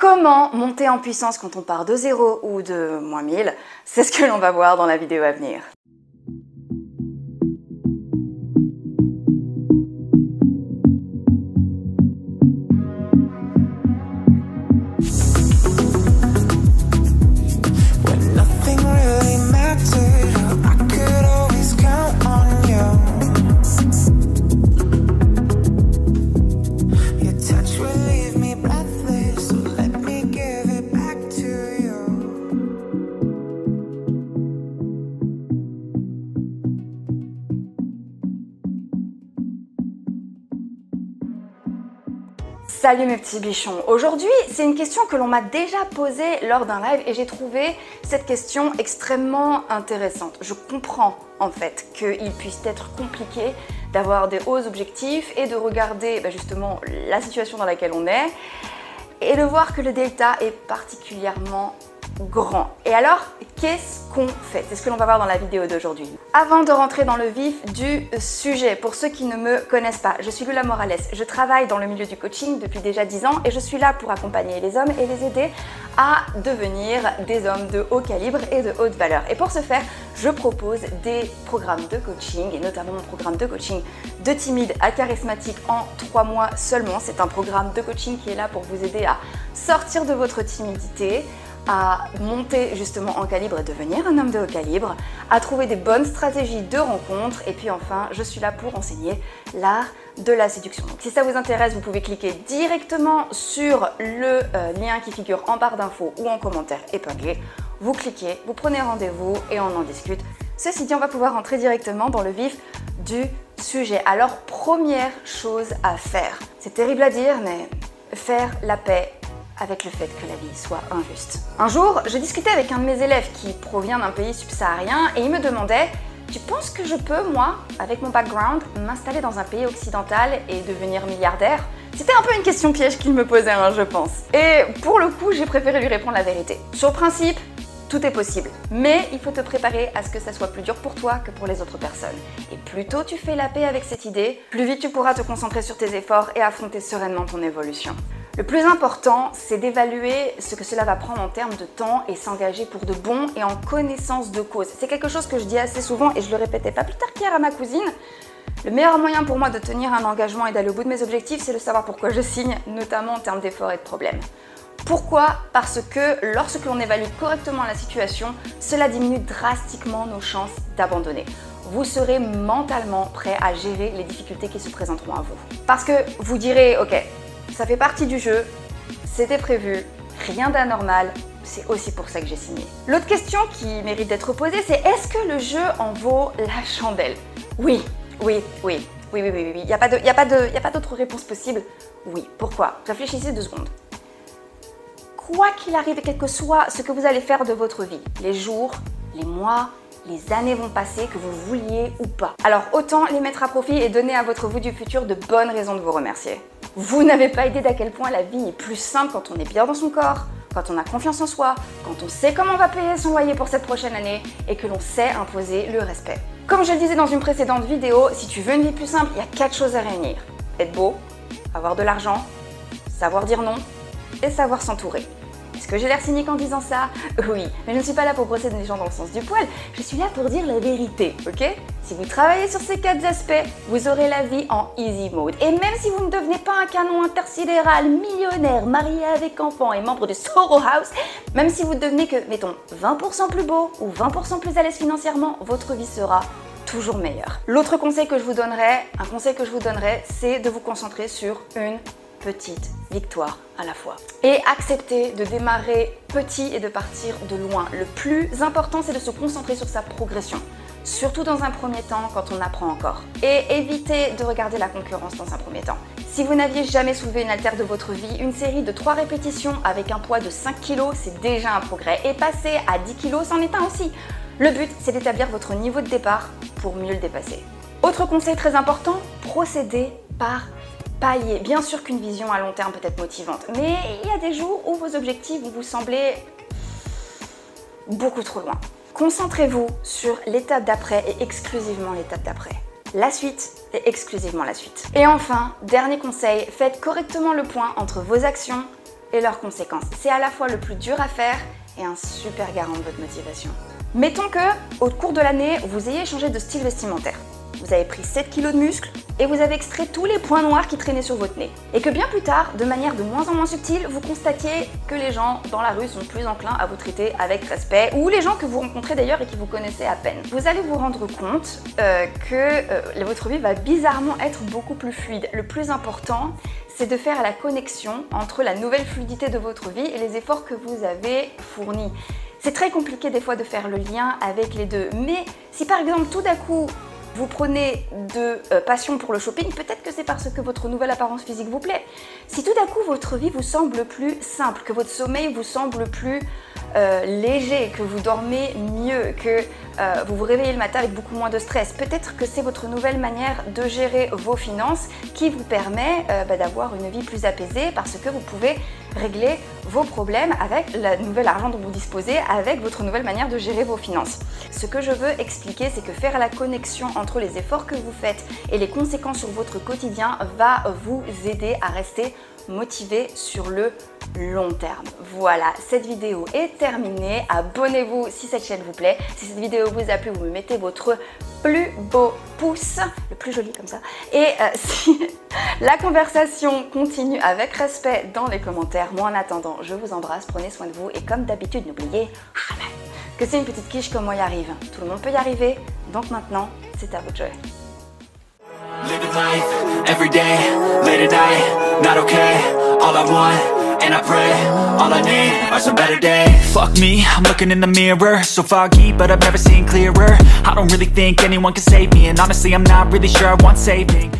Comment monter en puissance quand on part de 0 ou de moins 1000 ? C'est ce que l'on va voir dans la vidéo à venir. Salut mes petits bichons! Aujourd'hui, c'est une question que l'on m'a déjà posée lors d'un live et j'ai trouvé cette question extrêmement intéressante. Je comprends en fait qu'il puisse être compliqué d'avoir des hauts objectifs et de regarder justement la situation dans laquelle on est et de voir que le delta est particulièrement grand. Et alors, qu'est-ce qu'on fait? C'est ce que l'on va voir dans la vidéo d'aujourd'hui. Avant de rentrer dans le vif du sujet, pour ceux qui ne me connaissent pas, je suis Lula Morales. Je travaille dans le milieu du coaching depuis déjà 10 ans et je suis là pour accompagner les hommes et les aider à devenir des hommes de haut calibre et de haute valeur. Et pour ce faire, je propose des programmes de coaching, et notamment mon programme de coaching de timide à charismatique en 3 mois seulement. C'est un programme de coaching qui est là pour vous aider à sortir de votre timidité, à monter justement en calibre et devenir un homme de haut calibre, à trouver des bonnes stratégies de rencontre et puis enfin je suis là pour enseigner l'art de la séduction. Donc si ça vous intéresse, vous pouvez cliquer directement sur le lien qui figure en barre d'infos ou en commentaire épinglé, vous cliquez, vous prenez rendez-vous et on en discute. Ceci dit, on va pouvoir rentrer directement dans le vif du sujet. Alors première chose à faire, c'est terrible à dire mais faire la paix avec le fait que la vie soit injuste. Un jour, je discutais avec un de mes élèves qui provient d'un pays subsaharien et il me demandait « Tu penses que je peux, moi, avec mon background, m'installer dans un pays occidental et devenir milliardaire ?» C'était un peu une question piège qu'il me posait, je pense. Et pour le coup, j'ai préféré lui répondre la vérité. Sur le principe, tout est possible, mais il faut te préparer à ce que ça soit plus dur pour toi que pour les autres personnes. Et plus tôt tu fais la paix avec cette idée, plus vite tu pourras te concentrer sur tes efforts et affronter sereinement ton évolution. Le plus important, c'est d'évaluer ce que cela va prendre en termes de temps et s'engager pour de bon et en connaissance de cause. C'est quelque chose que je dis assez souvent et je le répétais pas plus tard qu'hier à ma cousine. Le meilleur moyen pour moi de tenir un engagement et d'aller au bout de mes objectifs, c'est de savoir pourquoi je signe, notamment en termes d'efforts et de problèmes. Pourquoi ? Parce que lorsque l'on évalue correctement la situation, cela diminue drastiquement nos chances d'abandonner. Vous serez mentalement prêt à gérer les difficultés qui se présenteront à vous. Parce que vous direz « Ok, ça fait partie du jeu, c'était prévu, rien d'anormal, c'est aussi pour ça que j'ai signé. » L'autre question qui mérite d'être posée, c'est est-ce que le jeu en vaut la chandelle? Oui, il n'y a pas d'autre réponse possible. Oui, pourquoi? Réfléchissez 2 secondes. Quoi qu'il arrive et quel que soit ce que vous allez faire de votre vie, les jours, les mois, les années vont passer, que vous vouliez ou pas. Alors autant les mettre à profit et donner à votre vous du futur de bonnes raisons de vous remercier. Vous n'avez pas idée d'à quel point la vie est plus simple quand on est bien dans son corps, quand on a confiance en soi, quand on sait comment on va payer son loyer pour cette prochaine année et que l'on sait imposer le respect. Comme je le disais dans une précédente vidéo, si tu veux une vie plus simple, il y a 4 choses à réunir. Être beau, avoir de l'argent, savoir dire non et savoir s'entourer. Est-ce que j'ai l'air cynique en disant ça? Oui, mais je ne suis pas là pour brosser les gens dans le sens du poil, je suis là pour dire la vérité, ok? Si vous travaillez sur ces 4 aspects, vous aurez la vie en easy mode. Et même si vous ne devenez pas un canon intersidéral, millionnaire, marié avec enfant et membre de Soho House, même si vous devenez que, mettons, 20% plus beau ou 20% plus à l'aise financièrement, votre vie sera toujours meilleure. L'autre conseil que je vous donnerais, c'est de vous concentrer sur une petite victoire à la fois. Et accepter de démarrer petit et de partir de loin. Le plus important, c'est de se concentrer sur sa progression. Surtout dans un premier temps, quand on apprend encore. Et évitez de regarder la concurrence dans un premier temps. Si vous n'aviez jamais soulevé une haltère de votre vie, une série de 3 répétitions avec un poids de 5 kg, c'est déjà un progrès. Et passer à 10 kg, c'en est un aussi. Le but, c'est d'établir votre niveau de départ pour mieux le dépasser. Autre conseil très important, procédez par palier. Bien sûr qu'une vision à long terme peut être motivante, mais il y a des jours où vos objectifs vous semblez beaucoup trop loin. Concentrez-vous sur l'étape d'après et exclusivement l'étape d'après. La suite et exclusivement la suite. Et enfin, dernier conseil, faites correctement le point entre vos actions, et leurs conséquences. C'est à la fois le plus dur à faire et un super garant de votre motivation. Mettons que, au cours de l'année, vous ayez changé de style vestimentaire. Vous avez pris 7 kilos de muscles et vous avez extrait tous les points noirs qui traînaient sur votre nez. Et que bien plus tard, de manière de moins en moins subtile, vous constatiez que les gens dans la rue sont plus enclins à vous traiter avec respect, ou les gens que vous rencontrez d'ailleurs et qui vous connaissez à peine. Vous allez vous rendre compte que votre vie va bizarrement être beaucoup plus fluide. Le plus important, c'est de faire la connexion entre la nouvelle fluidité de votre vie et les efforts que vous avez fournis. C'est très compliqué des fois de faire le lien avec les deux, mais si par exemple tout d'un coup, vous prenez de passion pour le shopping, peut-être que c'est parce que votre nouvelle apparence physique vous plaît. Si tout d'un coup votre vie vous semble plus simple, que votre sommeil vous semble plus léger, que vous dormez mieux, que vous vous réveillez le matin avec beaucoup moins de stress, peut-être que c'est votre nouvelle manière de gérer vos finances qui vous permet d'avoir une vie plus apaisée parce que vous pouvez régler vos problèmes avec le nouvel argent dont vous disposez, avec votre nouvelle manière de gérer vos finances. Ce que je veux expliquer, c'est que faire la connexion entre les efforts que vous faites et les conséquences sur votre quotidien va vous aider à rester motivé sur le long terme. Voilà, cette vidéo est terminée. Abonnez-vous si cette chaîne vous plaît. Si cette vidéo vous a plu, vous me mettez votre plus beau pouce, le plus joli comme ça. Et si la conversation continue avec respect dans les commentaires, moi en attendant, je vous embrasse, prenez soin de vous et comme d'habitude, n'oubliez jamais que c'est une petite quiche comme moi y arrive. Tout le monde peut y arriver, donc maintenant, c'est à vous de jouer. Living life, every day, late at night, not okay, all I want. And I pray, all I need are some better days. Fuck me, I'm looking in the mirror. So foggy, but I've never seen clearer. I don't really think anyone can save me. And honestly, I'm not really sure I want saving.